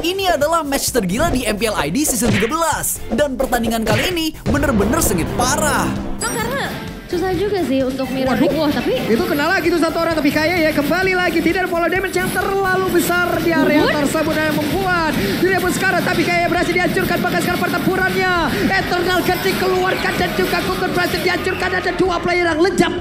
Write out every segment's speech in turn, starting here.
Ini adalah match tergila di MPL ID season 13. Dan pertandingan kali ini bener-bener sengit parah. Nah, karena susah juga sih untuk mirror wall, tapi itu kena lagi tuh satu orang, tapi kayaknya ya kembali lagi tidak follow damage yang terlalu besar di area tersebut yang membuat tidak pun sekarang, tapi kayaknya berhasil dihancurkan. Bahkan sekarang pertempurannya Eternal Gertz keluarkan dan juga Kuntur berhasil dihancurkan. Ada dua player yang lejam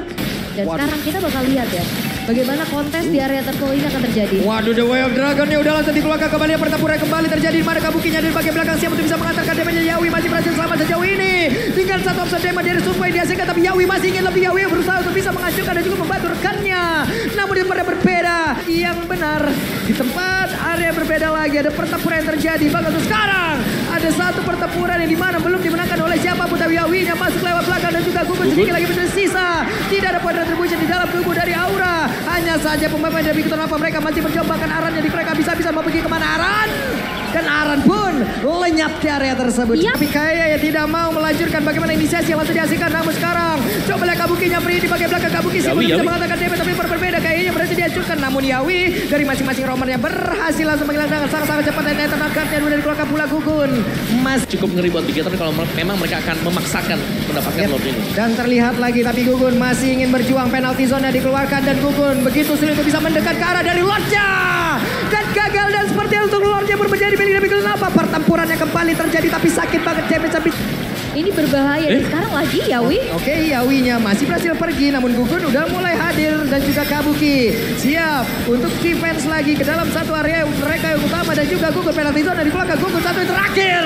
dan sekarang kita bakal lihat ya bagaimana kontes di area tertentu ini akan terjadi. Waduh, The Way of Dragon ya udah langsung dikeluarkan kembali. Pertempuran kembali terjadi di mana Kabukinya dari bagian belakang siap untuk bisa mengantarkan damage. Yawi masih berhasil selamat sejauh ini. Tinggal satu opsi damage dari Subway dihasilkan, tapi Yawi masih ingin lebih. Yawi berusaha untuk bisa menghancurkan dan juga membantu rekannya. Namun di tempat berbeda yang benar. Di tempat area berbeda lagi ada pertempuran yang terjadi. Bahkan sekarang ada satu pertempuran yang dimana belum dimenangkan oleh siapapun. Tapi Yawinya masuk lewat belakang dan juga gugur sedikit lagi bersisa. Tidak ada pada terbuka di dalam tubuh dari Aura. Hanya saja pemain dari Victor Alpha mereka masih mencoba, kan Aran jadi mereka bisa-bisa mau pergi kemana Aran? Dan Aran pun lenyap di area tersebut. Yep. Tapi kayaknya tidak mau melanjutkan bagaimana inisiasi yang langsung dihasilkan. Namun sekarang coba lihat Kabukinya free di bagian belakang. Kabuki sih belum bisa mengatakan damage, tapi berbeda kayaknya berhasil dihancurkan. Namun Yawi dari masing-masing romernya berhasil langsung menghilangkan sangat-sangat cepat. Dan Eternal Gertz yang udah dikeluarkan pula gugun. Mas cukup ngeri buat Bigitter kalau memang mereka akan memaksakan mendapatkan lob ini. Dan terlihat lagi tapi Gugun masih ingin berjuang. Penalti zone dikeluarkan dan Gugun begitu sulit untuk bisa mendekat ke arah dari Lord Jam. Dan gagal dan seperti untuk Lord Jam berbenjari. Kenapa pertempurannya kembali terjadi tapi sakit banget damage habis. Ini berbahaya sekarang lagi Yawi. Oke, Yawinya masih berhasil pergi namun Gugun udah mulai hadir dan juga Kabuki siap untuk defense lagi ke dalam satu area mereka yang utama dan juga Gugun penalti zone dari belakang Gugun satu yang terakhir.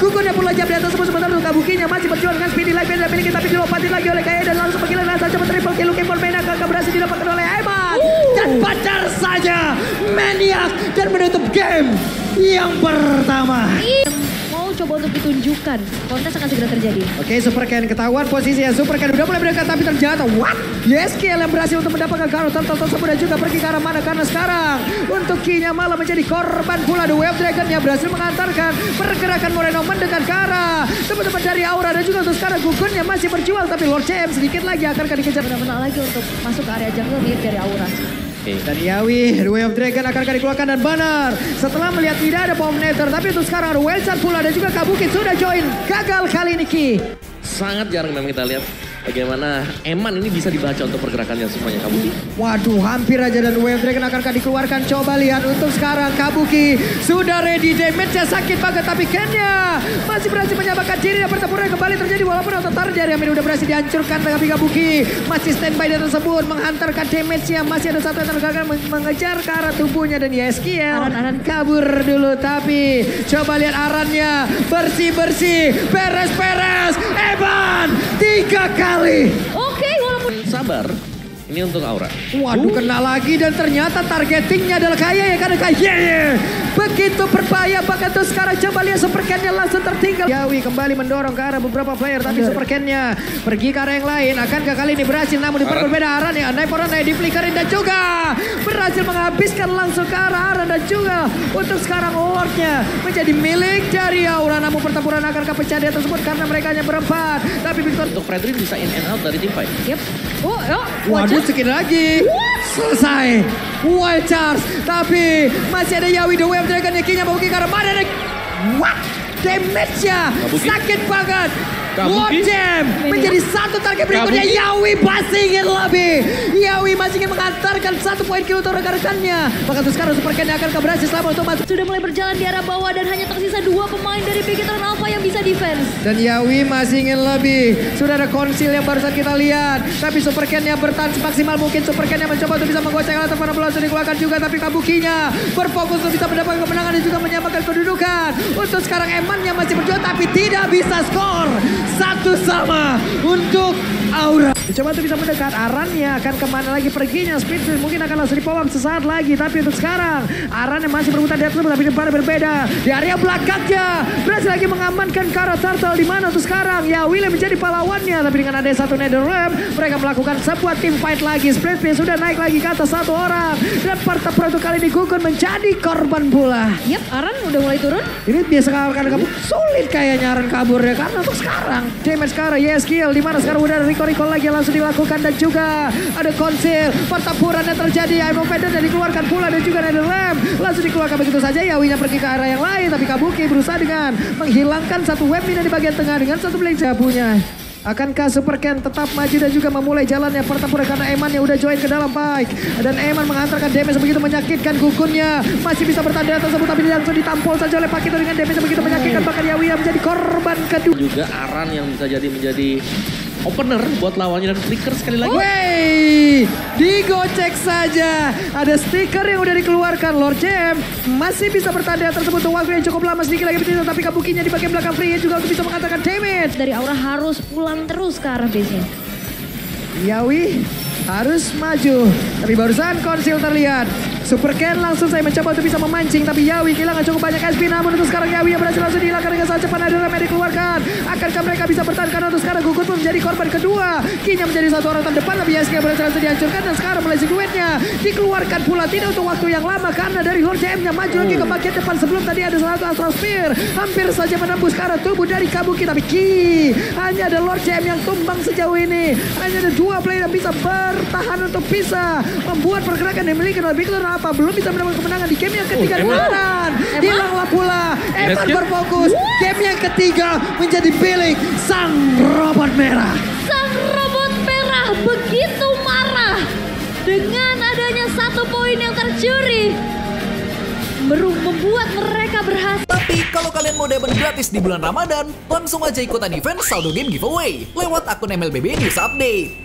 Gugun yang pula jam di atas sebentar untuk Kabukinya masih berjuang dengan speedy lagi dan miliki tapi dilompatin lagi oleh Kaede dan langsung menghilang dan saja triple kill Luke Formen akan berhasil didapatkan oleh Eman dan pacar saja maniak dan menutup game yang pertama. Mau coba untuk ditunjukkan, kontes akan segera terjadi. Oke, Super Kenn ketahuan posisinya. Super Kenn udah mulai berdekat tapi terjatuh. What? Yes, Kiel yang berhasil untuk mendapatkan Kara Turtle tersebut dan juga pergi ke arah mana karena sekarang untuk Kenya malah menjadi korban pula. The Wave Dragon yang berhasil mengantarkan pergerakan Moreno mendekat ke arah teman-teman dari Aura dan juga untuk sekarang Gugun yang masih berjuang tapi Lord Jam sedikit lagi akan dikejar benar-benar lagi untuk masuk ke area jungle dari Aura. Dan Yawi, The Way of Dragon akan dikeluarkan dan benar. Setelah melihat tidak ada Pominator, tapi itu sekarang ada Wild Charge pula dan juga Kabuki sudah join. Gagal kali ini Ki. Sangat jarang memang kita lihat bagaimana Eman ini bisa dibaca untuk pergerakannya semuanya Kabuki. Waduh, hampir aja dan The Way of Dragon akan dikeluarkan. Coba lihat untuk sekarang Kabuki sudah ready. Damage-nya sakit banget tapi Kenya masih berhasil menyamakan diri dan pertempuran kembali terjadi walaupun dari Amin udah berhasil dihancurkan tapi Kabuki masih standby dan tersebut menghantarkan damage-nya masih ada satu yang tergagal mengejar ke arah tubuhnya dan Yeskiel Aran kabur dulu tapi coba lihat Arannya bersih-bersih beres-beres Eman 3 kali. Oke, walaupun sabar ini untuk Aura. Waduh, kena lagi dan ternyata targetingnya adalah kaya ya karena kaya. Begitu berbahaya banget tuh sekarang coba lihat Super Kenn-nya langsung tertinggal. Yawi kembali mendorong ke arah beberapa player tapi Super Kenn-nya pergi ke arah yang lain. Akankah kali ini berhasil namun di berbeda arah nih. Andai orang naik diplikarin dan juga berhasil menghabiskan langsung ke arah Aran dan juga untuk sekarang Lord-nya menjadi milik dari Aura. Namun pertempuran akan kepecah dia tersebut karena mereka hanya berempat. Tapi Victor untuk Fredri bisa in and out dari tim fight. Yep. Waduh. Sekali lagi, selesai Wild Charge, tapi masih ada Yawi The Way of Dragon yang kayaknya Babuki karena mana nih? What? Damage-nya sakit banget. Lord Jam menjadi satu target berikutnya. Yawi masih ingin lebih. Yawi masih ingin mengantarkan satu poin kill untuk rekan-rekannya. Bahkan sekarang Super Kenn akan berhasil selama untuk masuk. Sudah mulai berjalan di arah bawah dan hanya tersisa 2 pemain dari Bigitter Alpha yang bisa defense. Dan Yawi masih ingin lebih. Sudah ada konsil yang barusan kita lihat. Tapi Super Kenn yang bertahan semaksimal mungkin. Super Kenn yang mencoba untuk bisa menggoceng atau mana langsung dikeluarkan juga. Tapi Kabukinya berfokus untuk bisa mendapatkan kemenangan dan juga menyamakan kedudukan. Untuk sekarang Eman yang masih berjuang tapi tidak bisa skor. 1-1 untuk Aura. Coba tuh bisa mendekat Arannya akan kemana lagi perginya. Speed mungkin akan langsung dipolong sesaat lagi. Tapi untuk sekarang Aran yang masih berputar di atas tapi depannya berbeda. Di area belakangnya berhasil lagi mengamankan Kara Turtle di mana tuh sekarang. Ya William menjadi pahlawannya. Tapi dengan ada satu nether ramp mereka melakukan sebuah team fight lagi. Speed sudah naik lagi ke atas satu orang. Dan pertempuran itu kali ini Gugun menjadi korban bola. Yap, Aran udah mulai turun. Ini biasa karena kabur. Sulit kayaknya Aran kabur ya karena untuk sekarang sekarang. Damage Kara, yes kill. Dimana sekarang udah ada Riko-Riko lagi yang langsung dilakukan. Dan juga ada conceal. Pertempuran yang terjadi. Aimo Pender dan dikeluarkan pula. Dan juga ada Ram. Langsung dikeluarkan begitu saja. Yawinya pergi ke arah yang lain. Tapi Kabuki berusaha dengan menghilangkan satu webmina di bagian tengah. Dengan satu blade jabunya. Akankah Super Kenn tetap maju dan juga memulai jalannya pertempuran karena Eman yang udah join ke dalam baik. Dan Eman mengantarkan damage begitu menyakitkan gugunnya. Masih bisa bertahan di atas tersebut tapi langsung ditampol saja oleh Pakito dengan damage begitu menyakitkan. Bahkan Yawi yang menjadi korban kedua. Juga Aran yang bisa jadi menjadi opener buat lawannya dan flicker sekali lagi. Wey, digocek saja. Ada stiker yang udah dikeluarkan. Lord Jam masih bisa bertahan tersebut. Waktu yang cukup lama sedikit lagi bertahan. Tapi Kabukinya di bagian belakang free juga bisa mengatakan damage. Dari Aura harus pulang terus ke arah base. Yawi harus maju. Tapi barusan konsil terlihat. Super Kenn langsung saya mencoba untuk bisa memancing. Tapi Yawi kehilangan cukup banyak SP. Namun untuk sekarang Yawi yang berhasil langsung dihilangkan dengan sangat cepat. Ada yang dikeluarkan. Akankah mereka bisa bertahan? Karena untuk sekarang Gugut pun menjadi korban kedua. Kenya menjadi satu orang terdepan. Tapi Yaski yang berhasil langsung dihancurkan. Dan sekarang melalui duetnya. Dikeluarkan pula tidak untuk waktu yang lama. Karena dari Lord JM-nya maju lagi ke bagian depan. Sebelum tadi ada salah satu Astral Spear. Hampir saja menembus ke arah tubuh dari Kabuki. Tapi hanya ada Lord JM yang tumbang sejauh ini. Hanya ada dua player yang bisa bertahan untuk bisa membuat pergerakan yang dimiliki oleh Victor. Apa belum bisa mendapatkan kemenangan di game yang ketiga. Aran hilanglah pula. Eman berfokus. Game yang ketiga menjadi milik sang robot merah. Sang robot merah begitu marah dengan adanya satu poin yang tercuri. Membuat mereka berhasil. Tapi kalau kalian mau dapat gratis di bulan Ramadan, langsung aja ikutan event saldo game giveaway lewat akun MLBB News Update.